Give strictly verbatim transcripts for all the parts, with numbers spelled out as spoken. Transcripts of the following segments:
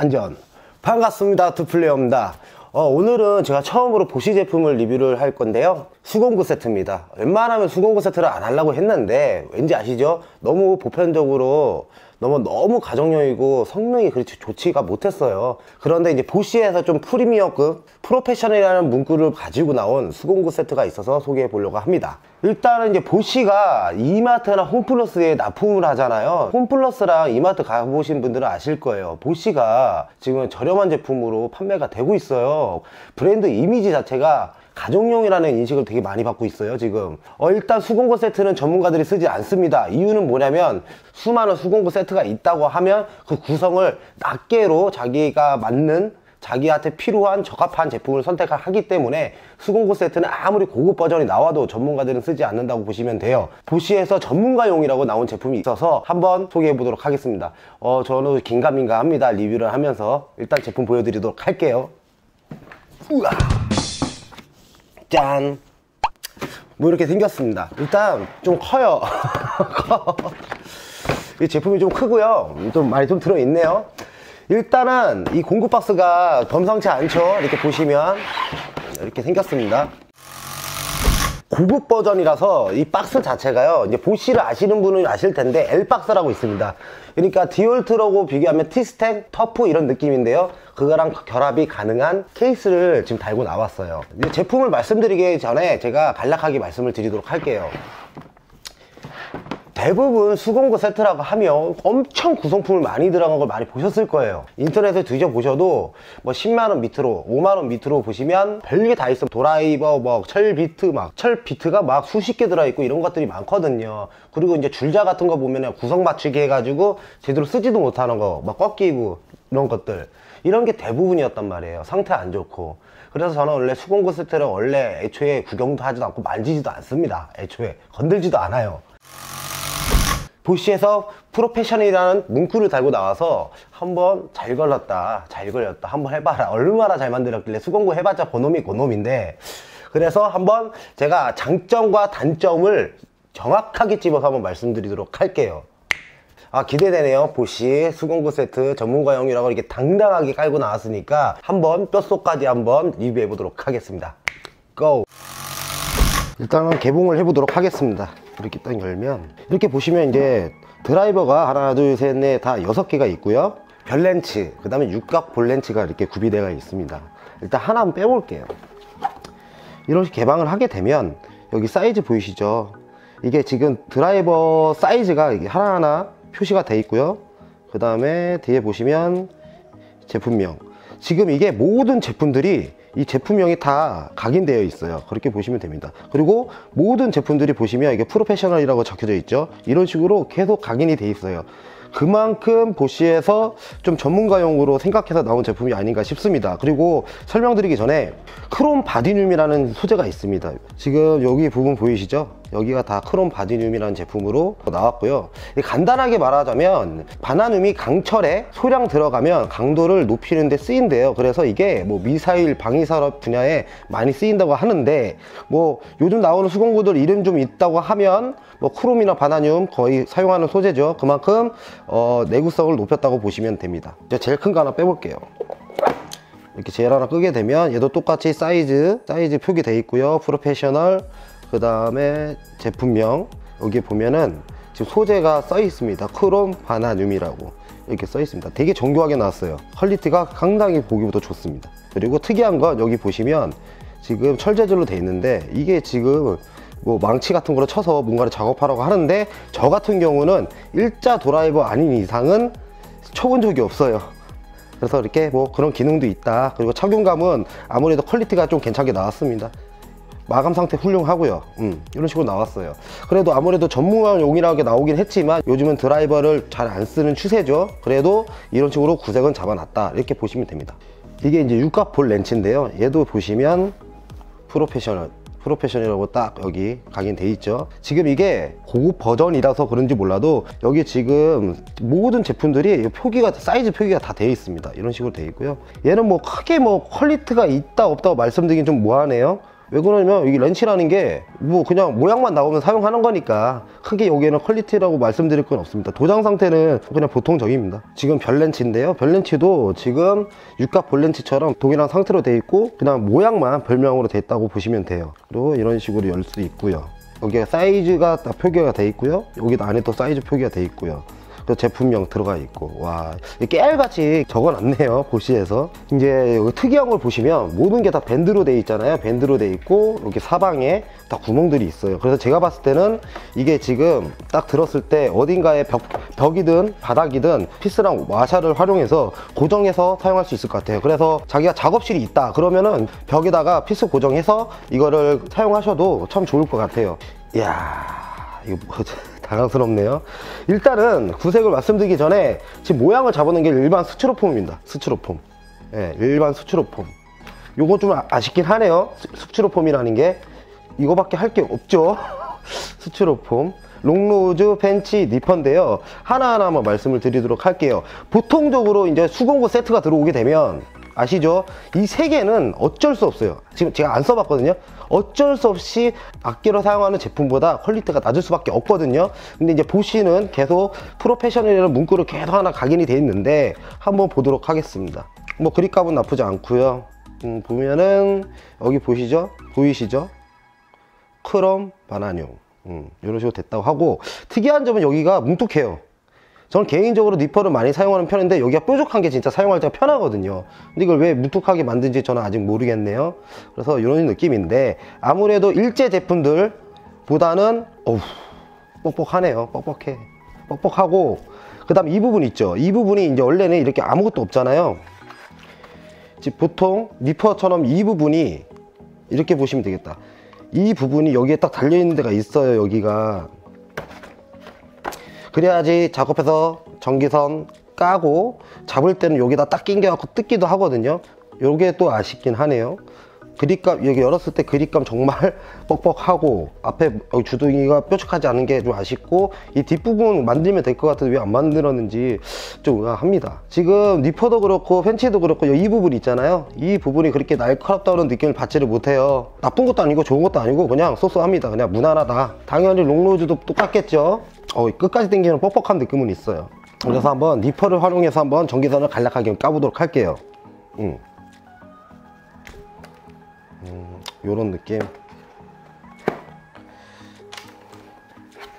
안전 반갑습니다. 투플레이어입니다. 어, 오늘은 제가 처음으로 보쉬 제품을 리뷰를 할 건데요, 수공구 세트입니다. 웬만하면 수공구 세트를 안 하려고 했는데 왠지 아시죠? 너무 보편적으로 너무 너무 가정용이고 성능이 그렇게 좋지가 못했어요. 그런데 이제 보쉬에서 좀 프리미어급 프로페셔널이라는 문구를 가지고 나온 수공구 세트가 있어서 소개해 보려고 합니다. 일단은 이제 보쉬가 이마트나 홈플러스에 납품을 하잖아요. 홈플러스랑 이마트 가보신 분들은 아실 거예요. 보쉬가 지금 저렴한 제품으로 판매가 되고 있어요. 브랜드 이미지 자체가 가정용이라는 인식을 되게 많이 받고 있어요 지금. 어, 일단 수공구 세트는 전문가들이 쓰지 않습니다. 이유는 뭐냐면 수많은 수공구 세트가 있다고 하면 그 구성을 낱개로 자기가 맞는, 자기한테 필요한 적합한 제품을 선택하기 때문에 수공구 세트는 아무리 고급 버전이 나와도 전문가들은 쓰지 않는다고 보시면 돼요. 보쉬에서 전문가용이라고 나온 제품이 있어서 한번 소개해 보도록 하겠습니다. 어, 저는 긴가민가 합니다. 리뷰를 하면서 일단 제품 보여드리도록 할게요. 우와. 짠! 뭐 이렇게 생겼습니다. 일단 좀 커요. 이 제품이 좀 크고요, 좀 많이 좀 들어있네요. 일단은 이 공구 박스가 범상치 않죠. 이렇게 보시면 이렇게 생겼습니다. 고급 버전이라서 이 박스 자체가요, 이제 보쉬를 아시는 분은 아실 텐데 L박스라고 있습니다. 그러니까 디올트라고 비교하면 티스텍, 터프 이런 느낌인데요, 그거랑 결합이 가능한 케이스를 지금 달고 나왔어요. 이제 제품을 말씀드리기 전에 제가 간략하게 말씀을 드리도록 할게요. 대부분 수공구 세트라고 하면 엄청 구성품을 많이 들어간 걸 많이 보셨을 거예요. 인터넷에 뒤져보셔도 뭐 십만 원 밑으로, 오만 원 밑으로 보시면 별게 다 있어. 드라이버, 뭐 철비트, 막 철비트가 막 수십 개 들어있고 이런 것들이 많거든요. 그리고 이제 줄자 같은 거 보면 구성 맞추기 해가지고 제대로 쓰지도 못하는 거, 막 꺾이고 이런 것들, 이런 게 대부분이었단 말이에요. 상태 안 좋고. 그래서 저는 원래 수공구 세트를 원래 애초에 구경도 하지도 않고 만지지도 않습니다. 애초에 건들지도 않아요. 보쉬에서 프로페셔널이라는 문구를 달고 나와서 한번 잘 걸렸다, 잘 걸렸다, 한번 해봐라, 얼마나 잘 만들었길래. 수공구 해봤자 고놈이 고놈인데, 그래서 한번 제가 장점과 단점을 정확하게 집어서 한번 말씀드리도록 할게요. 아, 기대되네요. 보쉬 수공구 세트 전문가용이라고 이렇게 당당하게 깔고 나왔으니까 한번 뼛속까지 한번 리뷰해 보도록 하겠습니다. 고! 일단은 개봉을 해보도록 하겠습니다. 이렇게 딱 열면 이렇게 보시면 이제 드라이버가 하나, 둘, 셋, 넷, 다 여섯 개가 있고요. 별렌치, 그 다음에 육각 볼렌치가 이렇게 구비되어 있습니다. 일단 하나만 빼볼게요. 이렇게 개방을 하게 되면 여기 사이즈 보이시죠? 이게 지금 드라이버 사이즈가 하나하나 표시가 돼 있고요. 그 다음에 뒤에 보시면 제품명. 지금 이게 모든 제품들이 이 제품명이 다 각인되어 있어요. 그렇게 보시면 됩니다. 그리고 모든 제품들이 보시면 이게 프로페셔널이라고 적혀져 있죠. 이런 식으로 계속 각인이 돼 있어요. 그만큼 보쉬에서 좀 전문가용으로 생각해서 나온 제품이 아닌가 싶습니다. 그리고 설명드리기 전에 크롬 바디늄이라는 소재가 있습니다. 지금 여기 부분 보이시죠? 여기가 다 크롬 바디늄이라는 제품으로 나왔고요. 간단하게 말하자면 바나늄이 강철에 소량 들어가면 강도를 높이는 데 쓰인대요. 그래서 이게 뭐 미사일 방위산업 분야에 많이 쓰인다고 하는데, 뭐 요즘 나오는 수공구들 이름 좀 있다고 하면 뭐 크롬이나 바나늄 거의 사용하는 소재죠. 그만큼 어, 내구성을 높였다고 보시면 됩니다. 제일 큰 거 하나 빼볼게요. 이렇게 제일 하나 끄게 되면 얘도 똑같이 사이즈 사이즈 표기되어 있고요. 프로페셔널, 그 다음에 제품명, 여기 보면은 지금 소재가 써 있습니다. 크롬 바나늄이라고 이렇게 써 있습니다. 되게 정교하게 나왔어요. 퀄리티가 상당히 보기보다 좋습니다. 그리고 특이한 건 여기 보시면 지금 철재질로 돼 있는데 이게 지금 뭐 망치 같은 거로 쳐서 뭔가를 작업하라고 하는데, 저 같은 경우는 일자 드라이버 아닌 이상은 쳐본 적이 없어요. 그래서 이렇게 뭐 그런 기능도 있다. 그리고 착용감은 아무래도 퀄리티가 좀 괜찮게 나왔습니다. 마감 상태 훌륭하고요. 음, 이런 식으로 나왔어요. 그래도 아무래도 전문용이라고 나오긴 했지만 요즘은 드라이버를 잘 안 쓰는 추세죠. 그래도 이런 식으로 구색은 잡아놨다, 이렇게 보시면 됩니다. 이게 이제 육각 볼 렌치인데요, 얘도 보시면 프로페셔널 프로페셔널이라고 딱 여기 각인되어 있죠. 지금 이게 고급 버전이라서 그런지 몰라도 여기 지금 모든 제품들이 표기가, 사이즈 표기가 다 되어 있습니다. 이런 식으로 되어 있고요. 얘는 뭐 크게 뭐 퀄리티가 있다 없다고 말씀드리긴 좀 뭐하네요. 왜 그러냐면 여기 렌치라는 게 뭐 그냥 모양만 나오면 사용하는 거니까 크게 여기에는 퀄리티라고 말씀드릴 건 없습니다. 도장 상태는 그냥 보통적입니다. 지금 별렌치인데요, 별렌치도 지금 육각 볼렌치처럼 동일한 상태로 돼 있고 그냥 모양만 별명으로 돼 있다고 보시면 돼요. 그리고 이런 식으로 열 수 있고요. 여기에 사이즈가 다 표기가 돼 있고요. 여기 안에 또 사이즈 표기가 돼 있고요. 또 제품명 들어가 있고, 와 깨알같이 적어놨네요. 보시에서 이제 여기 특이한 걸 보시면 모든 게 다 밴드로 돼 있잖아요. 밴드로 돼 있고 여기 사방에 다 구멍들이 있어요. 그래서 제가 봤을 때는 이게 지금 딱 들었을 때 어딘가에 벽, 벽이든 바닥이든 피스랑 와샤를 활용해서 고정해서 사용할 수 있을 것 같아요. 그래서 자기가 작업실이 있다 그러면은 벽에다가 피스 고정해서 이거를 사용하셔도 참 좋을 것 같아요. 이야, 이거 뭐지? 당황스럽네요. 일단은 구색을 말씀드리기 전에 지금 모양을 잡아놓은 게 일반 스티로폼입니다. 스티로폼. 예, 일반 스티로폼. 요거 좀 아쉽긴 하네요. 스티로폼이라는 게 이거밖에 할 게 없죠. 스티로폼. 롱로즈, 벤치, 니퍼인데요. 하나하나만 말씀을 드리도록 할게요. 보통적으로 이제 수공구 세트가 들어오게 되면 아시죠? 이 세 개는 어쩔 수 없어요. 지금 제가 안 써봤거든요. 어쩔 수 없이 악기로 사용하는 제품보다 퀄리티가 낮을 수밖에 없거든요. 근데 이제 보시는 계속 프로페셔널이라는 문구로 계속 하나 각인이 돼 있는데 한번 보도록 하겠습니다. 뭐 그립값은 나쁘지 않고요. 음, 보면은 여기 보시죠? 보이시죠? 크롬, 바나뇽 음, 이런 식으로 됐다고 하고, 특이한 점은 여기가 뭉툭해요. 저는 개인적으로 니퍼를 많이 사용하는 편인데 여기가 뾰족한 게 진짜 사용할 때가 편하거든요. 근데 이걸 왜 뭉툭하게 만든지 저는 아직 모르겠네요. 그래서 이런 느낌인데 아무래도 일제 제품들 보다는 어우 뻑뻑하네요. 뻑뻑해. 뻑뻑하고 그 다음 이 부분 있죠. 이 부분이 이제 원래는 이렇게 아무것도 없잖아요. 지금 보통 니퍼처럼 이 부분이 이렇게 보시면 되겠다. 이 부분이 여기에 딱 달려있는 데가 있어요. 여기가 그래야지 작업해서 전기선 까고 잡을 때는 여기다 딱 낑겨갖고 뜯기도 하거든요. 요게 또 아쉽긴 하네요. 그립감, 여기 열었을 때 그립감 정말 뻑뻑하고 앞에 주둥이가 뾰족하지 않은 게 좀 아쉽고 이 뒷부분 만들면 될 것 같은데 왜 안 만들었는지 좀 의아합니다. 지금 니퍼도 그렇고 펜치도 그렇고 이 부분 있잖아요. 이 부분이 그렇게 날카롭다는 느낌을 받지를 못해요. 나쁜 것도 아니고 좋은 것도 아니고 그냥 쏘쏘합니다. 그냥 무난하다. 당연히 롱로즈도 똑같겠죠. 어, 끝까지 당기는 뻑뻑한 느낌은 있어요. 그래서 한번 니퍼를 활용해서 한번 전기선을 간략하게 까보도록 할게요. 음. 음, 요런 느낌.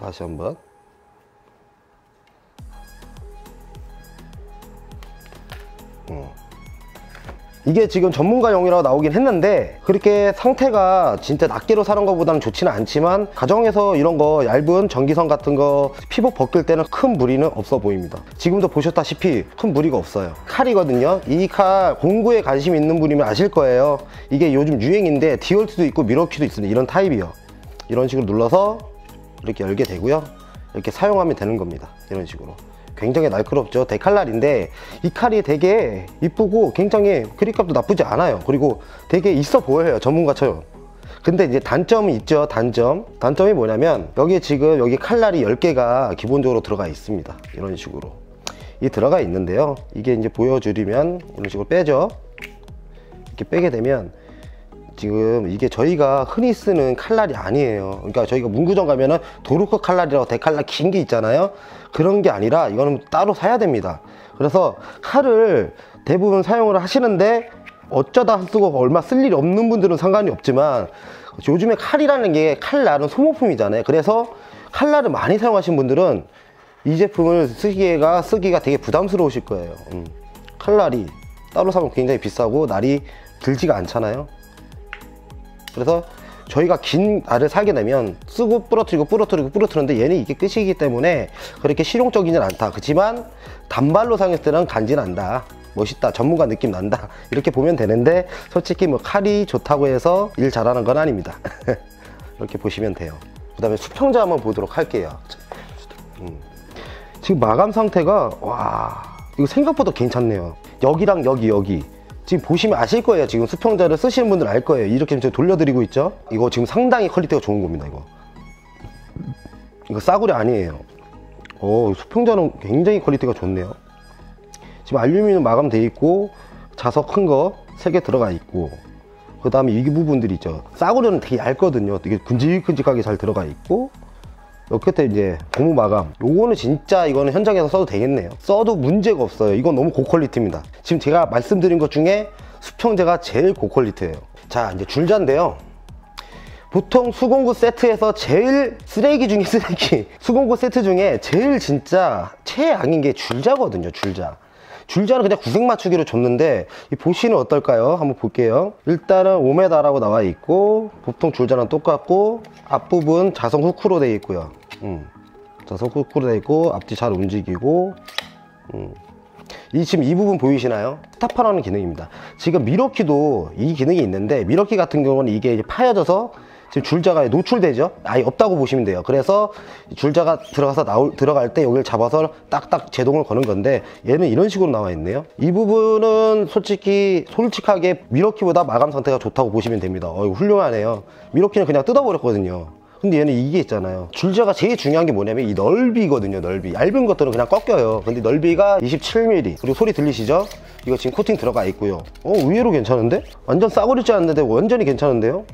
다시 한번. 음. 이게 지금 전문가용이라고 나오긴 했는데 그렇게 상태가 진짜 낱개로 사는 것보다는 좋지는 않지만 가정에서 이런 거 얇은 전기선 같은 거 피복 벗길 때는 큰 무리는 없어 보입니다. 지금도 보셨다시피 큰 무리가 없어요. 칼이거든요. 이 칼 공구에 관심 있는 분이면 아실 거예요. 이게 요즘 유행인데 디월트도 있고 밀워키도 있습니다. 이런 타입이요. 이런 식으로 눌러서 이렇게 열게 되고요. 이렇게 사용하면 되는 겁니다. 이런 식으로. 굉장히 날카롭죠. 데칼날인데 이 칼이 되게 이쁘고 굉장히 그립값도 나쁘지 않아요. 그리고 되게 있어 보여요. 전문가처럼. 근데 이제 단점이 있죠. 단점. 단점이 뭐냐면 여기 지금 여기 칼날이 열 개가 기본적으로 들어가 있습니다. 이런 식으로. 이 들어가 있는데요. 이게 이제 보여주리면 이런 식으로 빼죠. 이렇게 빼게 되면 지금 이게 저희가 흔히 쓰는 칼날이 아니에요. 그러니까 저희가 문구점 가면은 도르크 칼날이라고 대칼날 긴 게 있잖아요. 그런 게 아니라 이거는 따로 사야 됩니다. 그래서 칼을 대부분 사용을 하시는데 어쩌다 쓰고 얼마 쓸 일이 없는 분들은 상관이 없지만 요즘에 칼이라는 게 칼날은 소모품이잖아요. 그래서 칼날을 많이 사용하신 분들은 이 제품을 쓰기가 쓰기가 되게 부담스러우실 거예요. 음. 칼날이 따로 사면 굉장히 비싸고 날이 길지가 않잖아요. 그래서 저희가 긴 알을 사게 되면 쓰고 부러뜨리고 부러뜨리고 부러뜨리는데 얘는 이게 끝이기 때문에 그렇게 실용적이진 않다. 그렇지만 단발로 사용했을 때는 간지난다. 멋있다. 전문가 느낌 난다. 이렇게 보면 되는데 솔직히 뭐 칼이 좋다고 해서 일 잘하는 건 아닙니다. 이렇게 보시면 돼요. 그 다음에 수평자 한번 보도록 할게요. 음. 지금 마감 상태가 와 이거 생각보다 괜찮네요. 여기랑 여기 여기 지금 보시면 아실 거예요. 지금 수평자를 쓰시는 분들 알 거예요. 이렇게 지금 돌려드리고 있죠. 이거 지금 상당히 퀄리티가 좋은 겁니다. 이거 이거 싸구려 아니에요. 어, 수평자는 굉장히 퀄리티가 좋네요. 지금 알루미늄 마감돼 있고 자석 큰 거 세 개 들어가 있고 그 그 다음에 이 부분들이 있죠. 싸구려는 되게 얇거든요. 되게 큼직큼직하게 잘 들어가 있고, 요 끝에 이제 고무 마감, 요거는 진짜 이거는 현장에서 써도 되겠네요. 써도 문제가 없어요. 이건 너무 고퀄리티입니다. 지금 제가 말씀드린 것 중에 수평재가 제일 고퀄리티예요. 자, 이제 줄자인데요, 보통 수공구 세트에서 제일 쓰레기 중에 쓰레기 수공구 세트 중에 제일 진짜 최악인 게 줄자거든요. 줄자 줄자는 그냥 구색 맞추기로 줬는데, 이 보시는 어떨까요? 한번 볼게요. 일단은 오 미터 라고 나와 있고, 보통 줄자랑 똑같고, 앞부분 자석 후크로 되어 있고요. 음. 자석 후크로 되어 있고, 앞뒤 잘 움직이고. 음. 이 지금 이 부분 보이시나요? 스타파라는 기능입니다. 지금 밀워키도 이 기능이 있는데, 밀워키 같은 경우는 이게 이제 파여져서 지금 줄자가 노출되죠? 아예 없다고 보시면 돼요. 그래서 줄자가 들어가서 나올, 들어갈 때 여기를 잡아서 딱딱 제동을 거는 건데, 얘는 이런 식으로 나와 있네요. 이 부분은 솔직히 솔직하게 밀워키보다 마감 상태가 좋다고 보시면 됩니다. 어, 이거 훌륭하네요. 밀워키는 그냥 뜯어버렸거든요. 근데 얘는 이게 있잖아요. 줄자가 제일 중요한 게 뭐냐면 이 넓이거든요. 넓이. 얇은 것들은 그냥 꺾여요. 근데 넓이가 이십칠 밀리미터. 그리고 소리 들리시죠? 이거 지금 코팅 들어가 있고요. 어, 의외로 괜찮은데? 완전 싸구려지 않는데 완전히 괜찮은데요?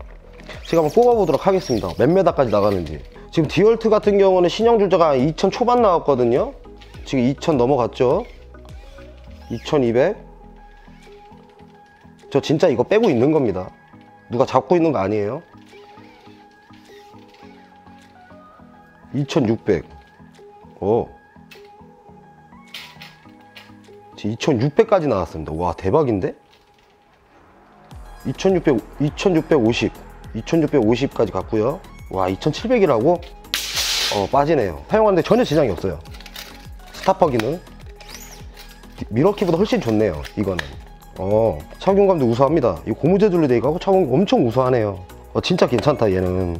제가 한번 뽑아보도록 하겠습니다. 몇 메다까지 나가는지. 지금 디월트 같은 경우는 신형 줄자가 이천 초반 나왔거든요. 지금 이천 넘어갔죠. 이천이백. 저 진짜 이거 빼고 있는 겁니다. 누가 잡고 있는 거 아니에요. 이천육백. 어. 지금 이천육백까지 나왔습니다. 와, 대박인데? 이천육백, 이천육백오십, 이천육백오십까지 갔고요. 와, 이천칠백이라고? 어, 빠지네요. 사용하는데 전혀 지장이 없어요. 스타퍼 기능. 밀워키보다 훨씬 좋네요, 이거는. 어, 착용감도 우수합니다. 이 고무 재질로 되어 있고, 착용감 엄청 우수하네요. 어, 진짜 괜찮다, 얘는.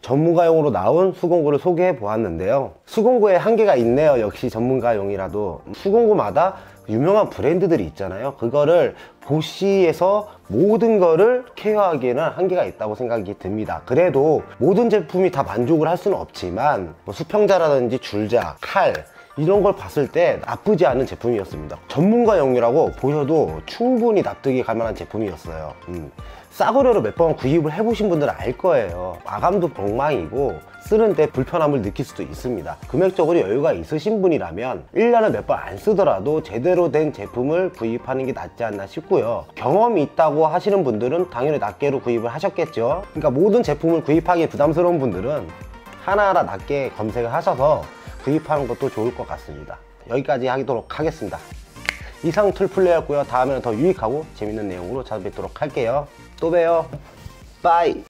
전문가용으로 나온 수공구를 소개해 보았는데요, 수공구에 한계가 있네요. 역시 전문가용이라도 수공구마다 유명한 브랜드들이 있잖아요. 그거를 보쉬에서 모든 거를 케어하기에는 한계가 있다고 생각이 듭니다. 그래도 모든 제품이 다 만족을 할 수는 없지만, 뭐 수평자라든지 줄자, 칼 이런 걸 봤을 때 나쁘지 않은 제품이었습니다. 전문가용이라고 보셔도 충분히 납득이 갈 만한 제품이었어요. 음. 싸구려로 몇 번 구입을 해보신 분들은 알 거예요. 마감도 엉망이고 쓰는데 불편함을 느낄 수도 있습니다. 금액적으로 여유가 있으신 분이라면 일 년에 몇 번 안 쓰더라도 제대로 된 제품을 구입하는 게 낫지 않나 싶고요. 경험이 있다고 하시는 분들은 당연히 낱개로 구입을 하셨겠죠. 그러니까 모든 제품을 구입하기 부담스러운 분들은 하나하나 낱개 검색을 하셔서 구입하는 것도 좋을 것 같습니다. 여기까지 하도록 하겠습니다. 이상 툴플레이였고요. 다음에는 더 유익하고 재밌는 내용으로 찾아뵙도록 할게요. 또 봬요. 빠이.